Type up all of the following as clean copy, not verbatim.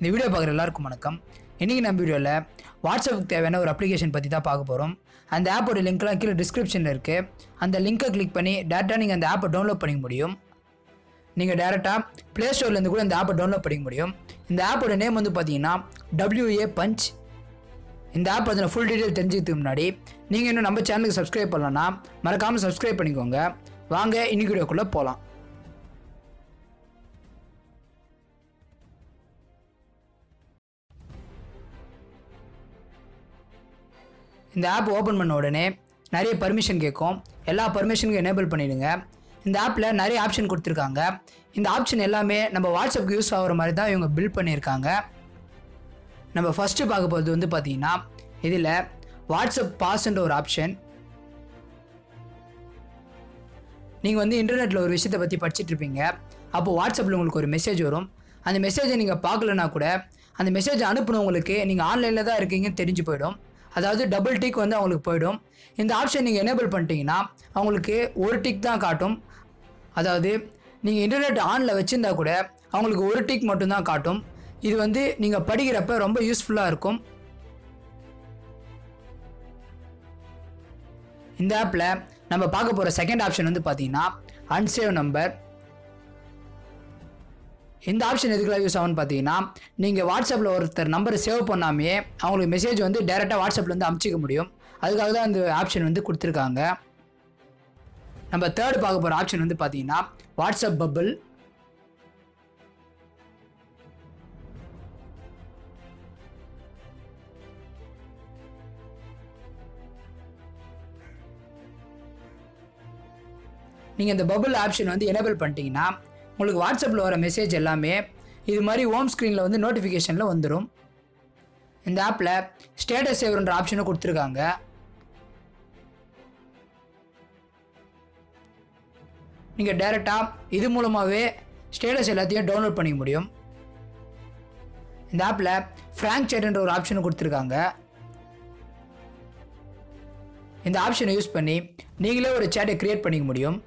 இந்த வீடியோ பார்க்குற எல்லாருக்கும் வணக்கம். இன்றைக்கி நம்ம வீடியோவில் வாட்ஸ்அப்புக்கு தேவையான ஒரு அப்ளிகேஷன் பற்றி தான் பார்க்க போகிறோம். அந்த ஆப்போட லிங்க்லாம் கீழே டிஸ்கிரிப்ஷனில் இருக்குது. அந்த லிங்க்கை கிளிக் பண்ணி டேரெக்டாக நீங்கள் அந்த ஆப்பை டவுன்லோட் பண்ணிக்க முடியும். நீங்கள் டேரெக்டாக ப்ளே ஸ்டோர்லேருந்து கூட இந்த ஆப்பை டவுன்லோட் பண்ணிக்க முடியும். இந்த ஆப்போட நேம் வந்து பார்த்தீங்கன்னா WA பஞ்ச். இந்த ஆப் அதில் ஃபுல் டீட்டெயில் தெரிஞ்சுக்கிறதுக்கு முன்னாடி நீங்கள் இன்னும் நம்ம சேனலுக்கு சப்ஸ்கிரைப் பண்ணலன்னா மறக்காமல் சப்ஸ்கிரைப் பண்ணிக்கோங்க. வாங்க இன்னைக்கு வீடியோக்குள்ளே போகலாம். இந்த ஆப் ஓப்பன் பண்ண உடனே நிறைய பர்மிஷன் கேட்கும். எல்லா பர்மிஷனுக்கும் எனேபிள் பண்ணிவிடுங்க. இந்த ஆப்பில் நிறைய ஆப்ஷன் கொடுத்துருக்காங்க. இந்த ஆப்ஷன் எல்லாமே நம்ம வாட்ஸ்அப்புக்கு யூஸ் ஆகிற மாதிரி தான் இவங்க பில்ட் பண்ணியிருக்காங்க. நம்ம ஃபஸ்ட்டு பார்க்க போகிறது வந்து பார்த்திங்கன்னா இதில் வாட்ஸ்அப் பாஸ்ன்ற ஒரு ஆப்ஷன். நீங்கள் வந்து இன்டர்நெட்டில் ஒரு விஷயத்தை பற்றி படிச்சுட்ருப்பீங்க. அப்போது வாட்ஸ்அப்பில் உங்களுக்கு ஒரு மெசேஜ் வரும். அந்த மெசேஜை நீங்கள் பார்க்கலன்னா கூட அந்த மெசேஜை அனுப்புனவங்களுக்கு நீங்கள் ஆன்லைனில் தான் இருக்கீங்கன்னு தெரிஞ்சு போயிடும். அதாவது டபுள் டிக் வந்து அவங்களுக்கு போயிடும். இந்த ஆப்ஷன் நீங்கள் எனேபிள் பண்ணிட்டீங்கன்னா அவங்களுக்கு ஒரு டிக் தான் காட்டும். அதாவது நீங்கள் இன்டர்நெட் ஆனில் வச்சுருந்தா கூட அவங்களுக்கு ஒரு டிக் மட்டும்தான் காட்டும். இது வந்து நீங்கள் படிக்கிறப்ப ரொம்ப யூஸ்ஃபுல்லாக இருக்கும். இந்த ஆப்பில் நம்ம பார்க்க போகிற செகண்ட் ஆப்ஷன் வந்து பார்த்தீங்கன்னா அன்சேவ் நம்பர். இந்த ஆப்ஷன் எதுக்குலாம் யூஸ் ஆகும்னு பார்த்தீங்கன்னா நீங்கள் வாட்ஸ்அப்பில் ஒருத்தர் நம்பரை சேவ் பண்ணாமையே அவங்களுக்கு மெசேஜ் வந்து டேரெக்டாக வாட்ஸ்அப்லேருந்து அமுச்சிக்க முடியும். அதுக்காக தான் இந்த ஆப்ஷன் வந்து கொடுத்துருக்காங்க. நம்ம தேர்ட் பார்க்க போகிற ஆப்ஷன் வந்து பார்த்தீங்கன்னா வாட்ஸ்அப் பபிள். நீங்கள் இந்த பபிள் ஆப்ஷன் வந்து எனேபிள் பண்ணிட்டீங்கன்னா உங்களுக்கு வாட்ஸ்அப்பில் வர மெசேஜ் எல்லாமே இது மாதிரி ஹோம் ஸ்க்ரீனில் வந்து நோட்டிஃபிகேஷனில் வந்துடும். இந்த ஆப்பில் ஸ்டேட்டஸ் சேவர்ன்ற ஆப்ஷனை கொடுத்துருக்காங்க. நீங்கள் டைரெக்டாக இது மூலமாகவே ஸ்டேட்டஸ் எல்லாத்தையும் டவுன்லோட் பண்ணிக்க முடியும். இந்த ஆப்பில் ஃப்ராங்க் சேட்ன்ற ஒரு ஆப்ஷனை கொடுத்துருக்காங்க. இந்த ஆப்ஷனை யூஸ் பண்ணி நீங்களே ஒரு சேட்டை க்ரியேட் பண்ணிக்க முடியும்.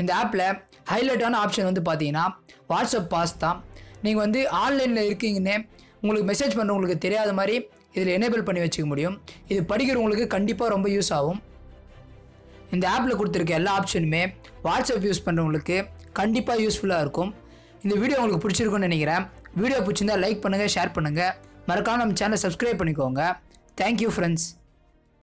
இந்த ஆப்பில் ஹைலைட்டான ஆப்ஷன் வந்து பார்த்தீங்கன்னா வாட்ஸ்அப் பாஸ் தான். நீங்கள் வந்து ஆன்லைனில் இருக்கீங்கன்னே உங்களுக்கு மெசேஜ் பண்ணுறவங்களுக்கு தெரியாத மாதிரி இதில் எனேபிள் பண்ணி வச்சுக்க முடியும். இது படிக்கிறவங்களுக்கு கண்டிப்பாக ரொம்ப யூஸ் ஆகும். இந்த ஆப்பில் கொடுத்துருக்க எல்லா ஆப்ஷனுமே வாட்ஸ்அப் யூஸ் பண்ணுறவங்களுக்கு கண்டிப்பாக யூஸ்ஃபுல்லாக இருக்கும். இந்த வீடியோ உங்களுக்கு பிடிச்சிருக்குன்னு நினைக்கிறேன். வீடியோ பிடிச்சிருந்தால் லைக் பண்ணுங்கள், ஷேர் பண்ணுங்கள். மறக்காமல் நம்ம சேனலை சப்ஸ்கிரைப் பண்ணிக்கோங்க. Thank you friends.